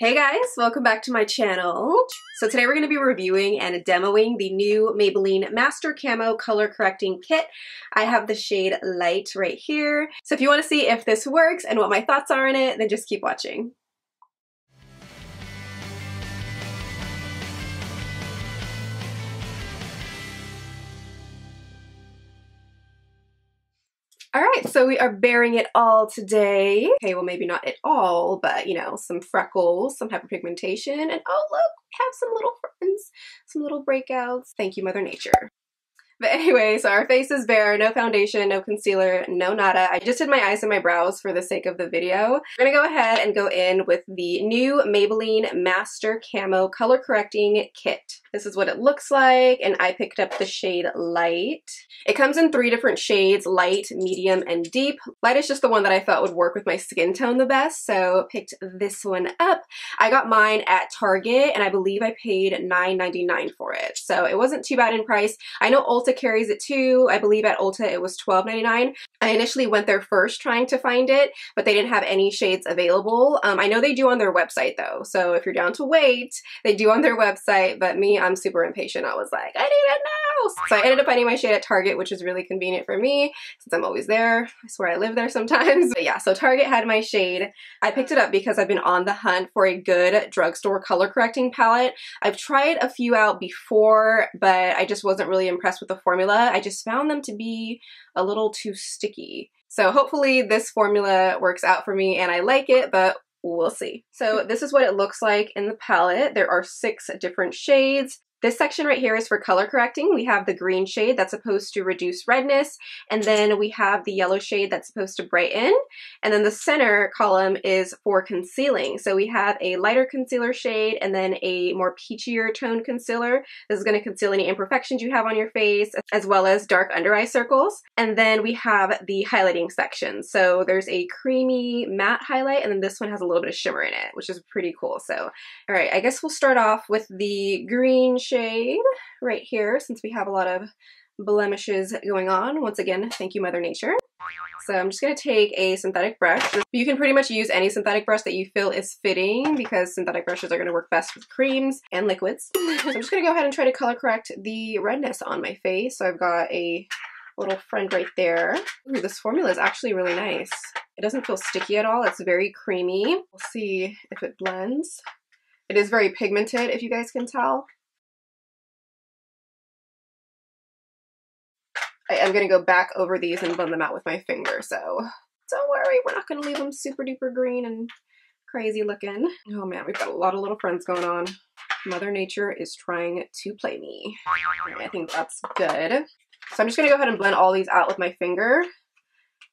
Hey guys, welcome back to my channel. So today we're going to be reviewing and demoing the new Maybelline Master Camo Color Correcting Kit. I have the shade Light right here. So if you want to see if this works and what my thoughts are on it, then just keep watching. All right, so we are bearing it all today. Okay, well maybe not at all, but you know, some freckles, some hyperpigmentation, and oh look, we have some little friends, some little breakouts. Thank you, Mother Nature. But anyway, so our face is bare, no foundation, no concealer, no nada. I just did my eyes and my brows for the sake of the video. I'm gonna go ahead and go in with the new Maybelline Master Camo Color Correcting Kit. This is what it looks like, and I picked up the shade Light. It comes in three different shades, light, medium, and deep. Light is just the one that I thought would work with my skin tone the best, so picked this one up. I got mine at Target, and I believe I paid $9.99 for it, so it wasn't too bad in price. I know Ulta carries it too. I believe at Ulta it was $12.99. I initially went there first trying to find it, but they didn't have any shades available. I know they do on their website though, so if you're down to wait, they do on their website, but me, I'm super impatient. I was like, I need it now! So I ended up finding my shade at Target, which is really convenient for me since I'm always there. I swear I live there sometimes. But yeah, so Target had my shade. I picked it up because I've been on the hunt for a good drugstore color correcting palette. I've tried a few out before, but I just wasn't really impressed with the formula. I just found them to be a little too sticky. So hopefully this formula works out for me and I like it, but we'll see. So this is what it looks like in the palette. There are 6 different shades. This section right here is for color correcting. We have the green shade that's supposed to reduce redness, and then we have the yellow shade that's supposed to brighten, and then the center column is for concealing. So we have a lighter concealer shade and then a more peachier toned concealer. This is going to conceal any imperfections you have on your face, as well as dark under eye circles. And then we have the highlighting section. So there's a creamy matte highlight, and then this one has a little bit of shimmer in it, which is pretty cool. So, all right, I guess we'll start off with the green shade right here, since we have a lot of blemishes going on. Once again, thank you, Mother Nature. So I'm just going to take a synthetic brush. You can pretty much use any synthetic brush that you feel is fitting, because synthetic brushes are going to work best with creams and liquids. So I'm just going to go ahead and try to color correct the redness on my face. So I've got a little friend right there. Ooh, this formula is actually really nice. It doesn't feel sticky at all. It's very creamy. We'll see if it blends. It is very pigmented, if you guys can tell. I am going to go back over these and blend them out with my finger, so don't worry, we're not going to leave them super duper green and crazy looking. Oh man, we've got a lot of little friends going on. Mother Nature is trying to play me. I think that's good. So I'm just going to go ahead and blend all these out with my finger.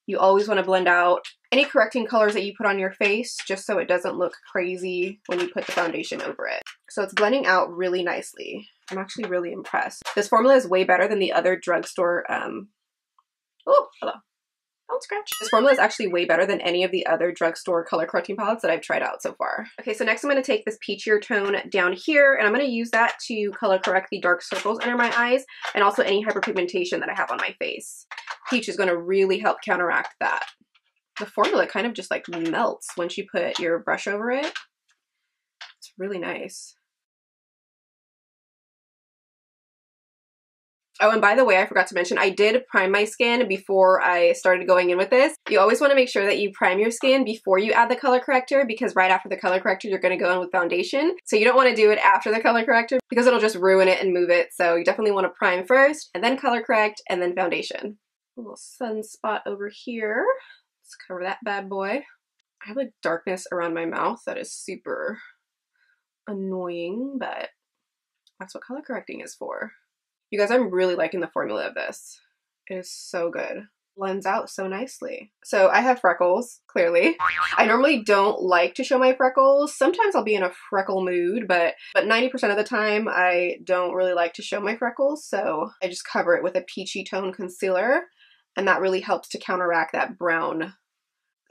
You always want to blend out any correcting colors that you put on your face, just so it doesn't look crazy when you put the foundation over it. So it's blending out really nicely. I'm actually really impressed. This formula is way better than the other drugstore, oh, hello. Don't scratch. This formula is actually way better than any of the other drugstore color correcting palettes that I've tried out so far. Okay, so next I'm going to take this peachier tone down here, and I'm going to use that to color correct the dark circles under my eyes and also any hyperpigmentation that I have on my face. Peach is going to really help counteract that. The formula kind of just like melts once you put your brush over it. It's really nice. Oh, and by the way, I forgot to mention, I did prime my skin before I started going in with this. You always want to make sure that you prime your skin before you add the color corrector, because right after the color corrector, you're going to go in with foundation. So you don't want to do it after the color corrector because it'll just ruin it and move it. So you definitely want to prime first and then color correct and then foundation. A little sunspot over here. Let's cover that bad boy. I have like darkness around my mouth that is super annoying, but that's what color correcting is for. You guys, I'm really liking the formula of this. It is so good. Blends out so nicely. So I have freckles, clearly. I normally don't like to show my freckles. Sometimes I'll be in a freckle mood, but 90% of the time I don't really like to show my freckles, so I just cover it with a peachy tone concealer, and that really helps to counteract that brown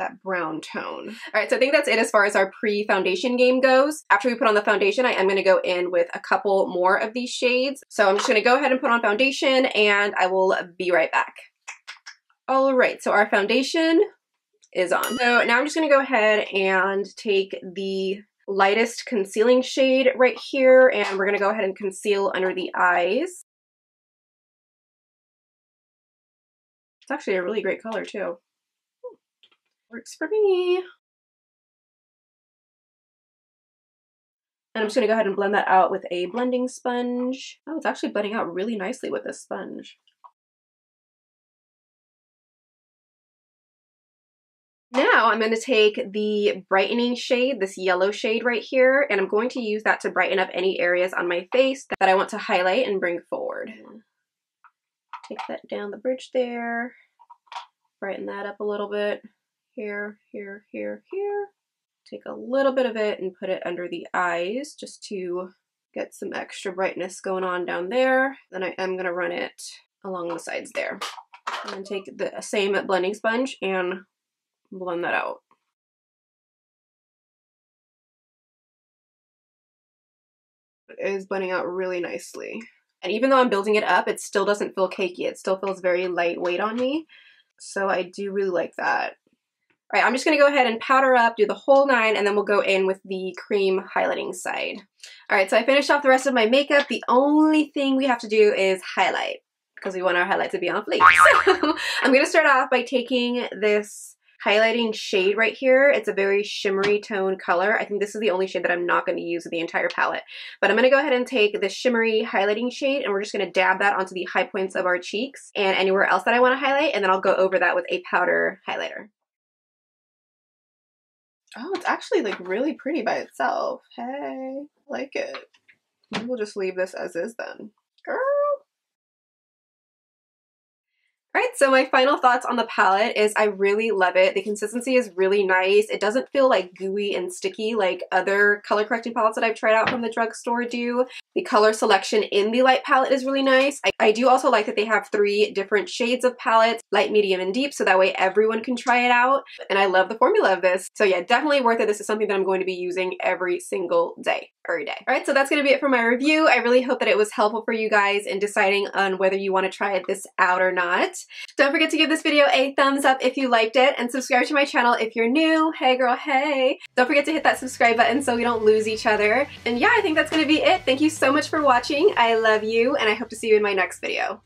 tone. All right, so I think that's it as far as our pre-foundation game goes. After we put on the foundation, I am going to go in with a couple more of these shades. So I'm just going to go ahead and put on foundation, and I will be right back. All right, so our foundation is on. So now I'm just going to go ahead and take the lightest concealing shade right here, and we're going to go ahead and conceal under the eyes. It's actually a really great color too. Works for me. And I'm just going to go ahead and blend that out with a blending sponge. Oh, it's actually blending out really nicely with this sponge. Now I'm going to take the brightening shade, this yellow shade right here, and I'm going to use that to brighten up any areas on my face that I want to highlight and bring forward. Take that down the bridge there, brighten that up a little bit. Here, here, here, here. Take a little bit of it and put it under the eyes just to get some extra brightness going on down there. Then I am going to run it along the sides there. And take the same blending sponge and blend that out. It is blending out really nicely. And even though I'm building it up, it still doesn't feel cakey. It still feels very lightweight on me. So I do really like that. All right, I'm just going to go ahead and powder up, do the whole nine, and then we'll go in with the cream highlighting side. All right, so I finished off the rest of my makeup. The only thing we have to do is highlight because we want our highlight to be on fleek. So I'm going to start off by taking this highlighting shade right here. It's a very shimmery tone color. I think this is the only shade that I'm not going to use in the entire palette, but I'm going to go ahead and take the shimmery highlighting shade and we're just going to dab that onto the high points of our cheeks and anywhere else that I want to highlight, and then I'll go over that with a powder highlighter. Oh, it's actually like really pretty by itself. Hey, I like it. Maybe we'll just leave this as is then. Girl. Alright, so my final thoughts on the palette is I really love it. The consistency is really nice. It doesn't feel like gooey and sticky like other color correcting palettes that I've tried out from the drugstore do. The color selection in the light palette is really nice. I do also like that they have 3 different shades of palettes, light, medium, and deep, so that way everyone can try it out. And I love the formula of this. So yeah, definitely worth it. This is something that I'm going to be using every single day. Every day. Alright, so that's going to be it for my review. I really hope that it was helpful for you guys in deciding on whether you want to try this out or not. Don't forget to give this video a thumbs up if you liked it, and subscribe to my channel if you're new. Hey girl, hey! Don't forget to hit that subscribe button so we don't lose each other. And yeah, I think that's going to be it. Thank you so much for watching. I love you, and I hope to see you in my next video.